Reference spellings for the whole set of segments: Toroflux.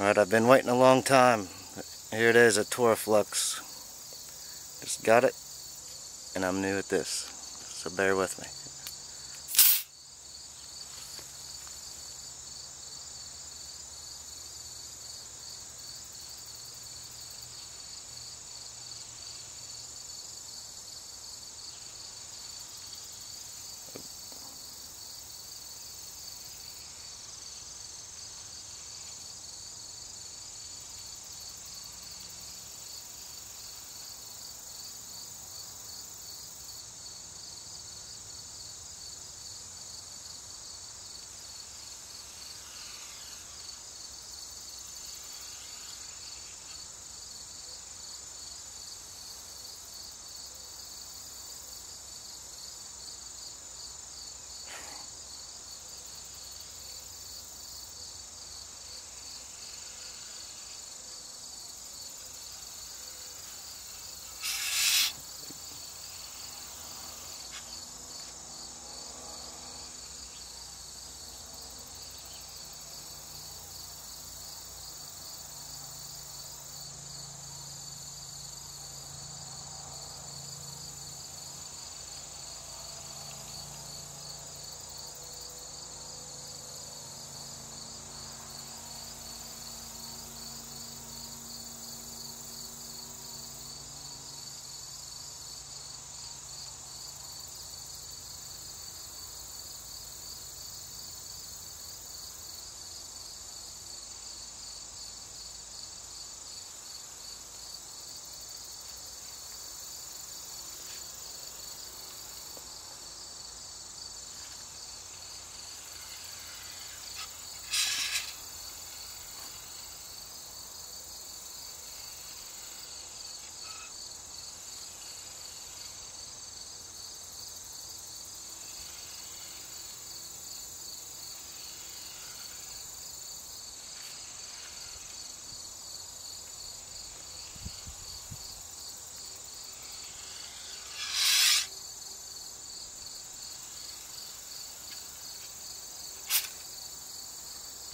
Alright, I've been waiting a long time. Here it is, a Toroflux. Just got it, and I'm new at this, so bear with me.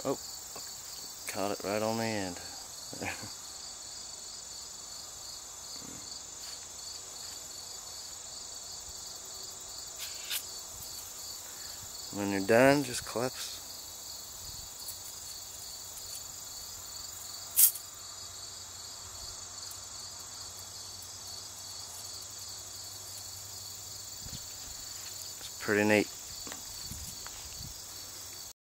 Oh, caught it right on the end. When you're done, just collapse. It's pretty neat.